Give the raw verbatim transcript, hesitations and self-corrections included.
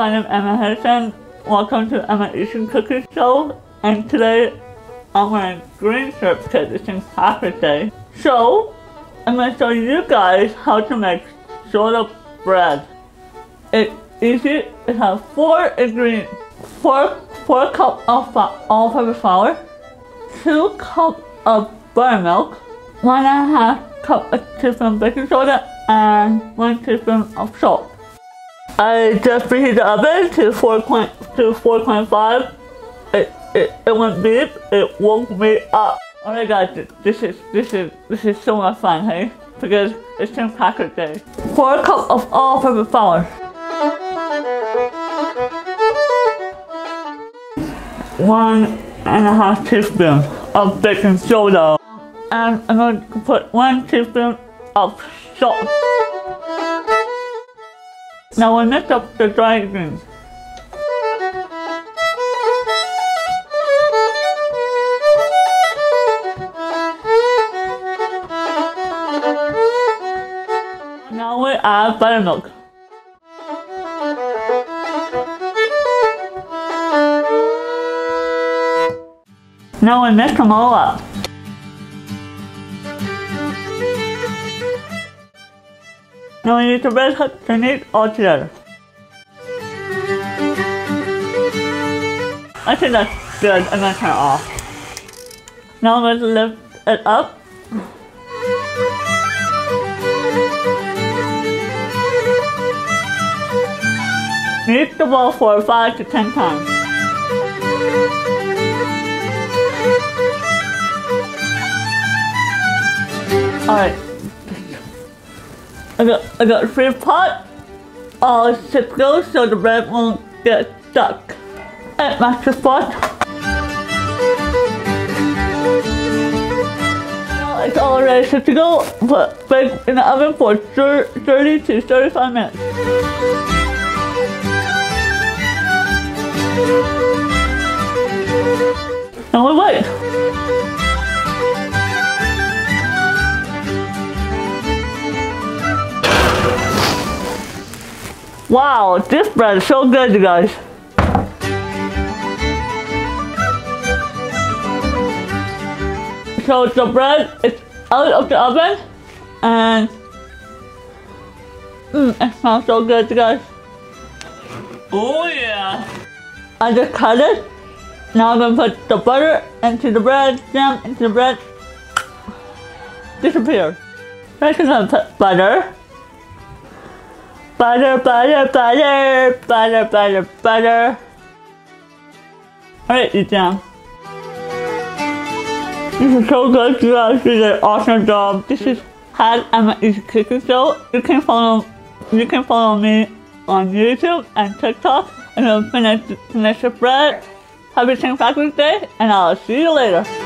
my name is Emma Harrison. Welcome to Emma's Easy Cooking Show, and today I'm wearing green shirts because it's in Father's Day. So, I'm going to show you guys how to make sourdough bread. It's easy. It has four ingredients. Four, four cups of all-purpose flour, two cups of buttermilk, one and a half cup of teaspoon baking soda, and one teaspoon of salt. I just preheated the oven to four point five. It it it went beep. It woke me up. Oh my God! This is this is this is so much fun, hey? Because it's Saint Patrick's Day. Four cups of all-purpose flour. One and a half teaspoon of baking soda. And I'm going to put one teaspoon of salt. Now we mix up the dry ingredients. Now we add buttermilk. Now we mix them all up. Now we need to red hot to knead all together. I think that's good. I'm gonna turn it off. Now I'm gonna lift it up. Knead the ball for five to ten times. Alright, I got, I got three pots, all six go so the bread won't get stuck. And match the pot. Now it's all ready set to go, but bake in the oven for thirty to thirty-five minutes. Now we wait. Wow, this bread is so good, you guys. So the bread is out of the oven and mm, it smells so good, you guys. Oh yeah. I just cut it. Now I'm gonna put the butter into the bread, jam into the bread. Disappear. Next I'm gonna put butter. Butter, butter, butter, butter, butter, butter. Alright, eat down. This is so good, you guys did an awesome job. This is Had Emma Easy Cooking Show. You can follow you can follow me on YouTube and TikTok, and I'll finish, finish the bread. Happy Saint Patrick's Day, and I'll see you later.